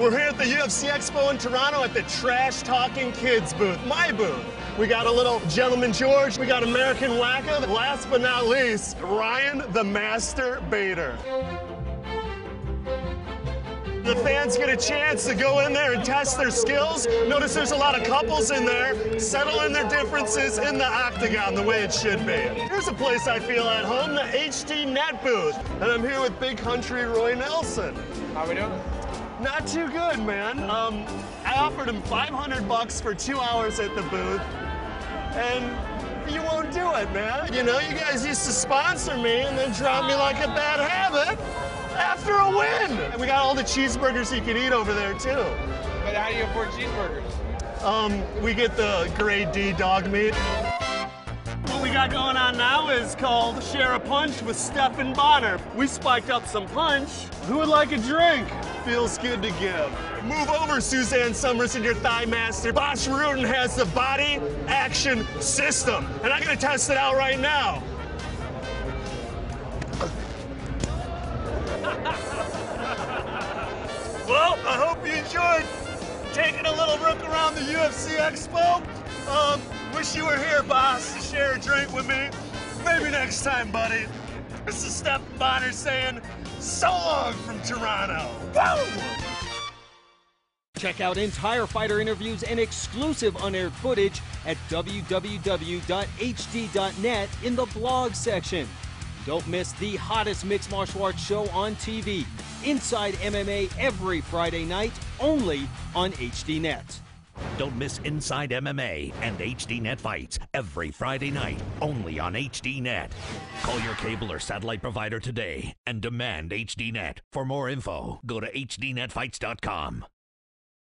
We're here at the UFC Expo in Toronto at the Trash Talking Kids booth, my booth. We got a little Gentleman George, we got American Wacko, last but not least, Ryan the Master Bader. The fans get a chance to go in there and test their skills. Notice there's a lot of couples in there, settle in their differences in the octagon the way it should be. Here's a place I feel at home, the HDNet booth. And I'm here with Big Country Roy Nelson. How we doing? Not too good, man. I offered him 500 bucks for 2 hours at the booth, and you won't do it, man. You know, you guys used to sponsor me and then drop me like a bad habit. After a win! And we got all the cheeseburgers you can eat over there, too. But how do you afford cheeseburgers? We get the grade D dog meat. What we got going on now is called Share a Punch with Stephan Bonnar. We spiked up some punch. Who would like a drink? Feels good to give. Move over, Suzanne Summers and your thigh master. Bas Rutten has the body action system, and I'm gonna test it out right now. Well, I hope you enjoyed taking a little look around the UFC Expo. Wish you were here, boss, to share a drink with me. Maybe next time, buddy. This is Stephan Bonnar saying, so long from Toronto. Woo! Check out entire fighter interviews and exclusive unaired footage at www.hd.net in the blog section. Don't miss the hottest mixed martial arts show on TV, Inside MMA, every Friday night, only on HDNet. Don't miss Inside MMA and HDNet fights every Friday night, only on HDNet. Call your cable or satellite provider today and demand HDNet. For more info, go to hdnetfights.com.